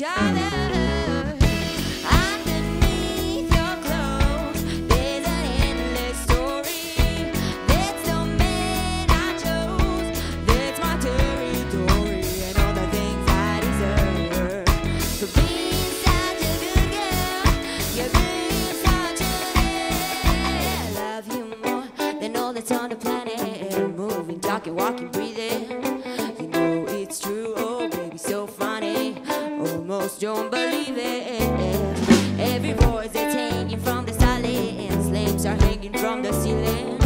each other. Walking, breathing, you know it's true. Oh, baby, so funny, almost don't believe it. Every voice that's hanging from the silence, lamps are hanging from the ceiling.